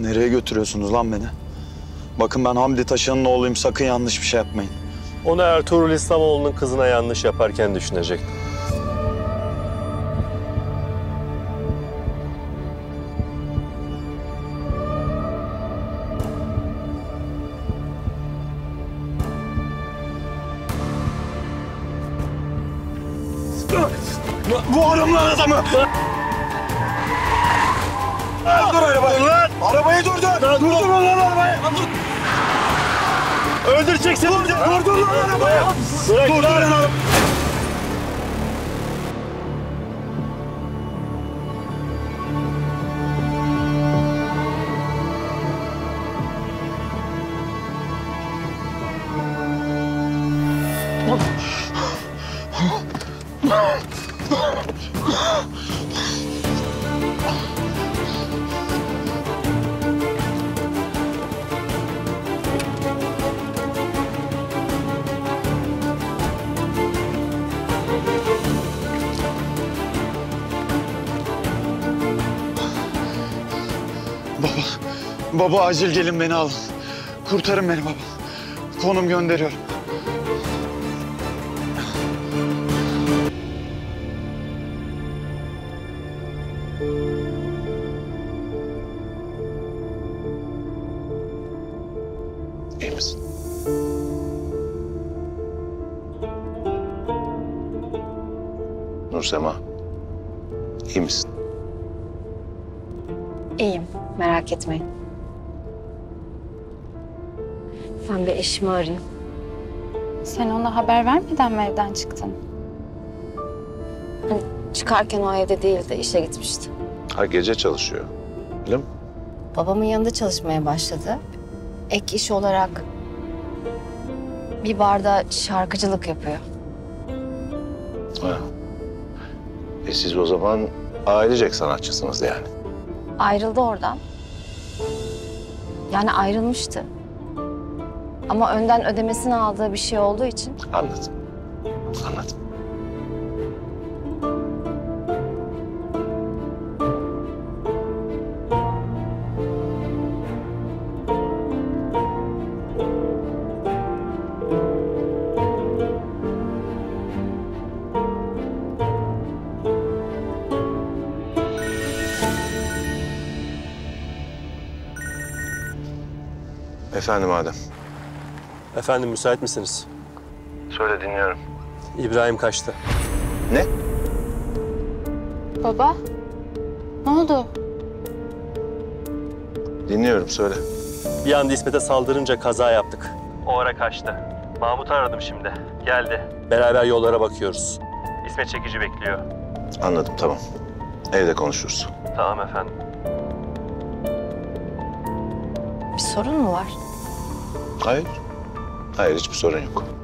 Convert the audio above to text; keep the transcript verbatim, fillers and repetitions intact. Nereye götürüyorsunuz lan beni? Bakın ben Hamdi Taşhan'ın oğluyum, sakın yanlış bir şey yapmayın. Onu Ertuğrul İslamoğlu'nun kızına yanlış yaparken düşünecektim. Vururum lan adamı! Lan, dur arabayı! Lan. Arabayı durdur! Lan, durdur dur. Lan arabayı! Lan, dur. Öldüreceksin! Dur, dur, dur lan arabayı! Bırak, dur, dur lan arabayı! Baba acil gelin beni alın. Kurtarın beni baba. Konum gönderiyorum. İyi misin? Nursema, iyi misin? İyiyim, merak etmeyin. Ben bir eşimi arayayım. Sen ona haber vermeden mi evden çıktın? Hani çıkarken o evde değildi, işe gitmişti. Ha, gece çalışıyor, değil mi? Babamın yanında çalışmaya başladı. Ek iş olarak bir barda şarkıcılık yapıyor. Ha. E siz o zaman ailecek sanatçısınız yani. Ayrıldı oradan. Yani ayrılmıştı. Ama önden ödemesini aldığı bir şey olduğu için... Anladım. Anladım. Efendim Adem. Efendim, müsait misiniz? Söyle, dinliyorum. İbrahim kaçtı. Ne? Baba, ne oldu? Dinliyorum, söyle. Bir anda İsmet'e saldırınca kaza yaptık. O ara kaçtı. Mahmut'u aradım şimdi. Geldi. Beraber yollara bakıyoruz. İsmet çekici bekliyor. Anladım, tamam. Evde konuşuruz. Tamam efendim. Bir sorun mu var? Hayır. Hayır, hiçbir sorun yok.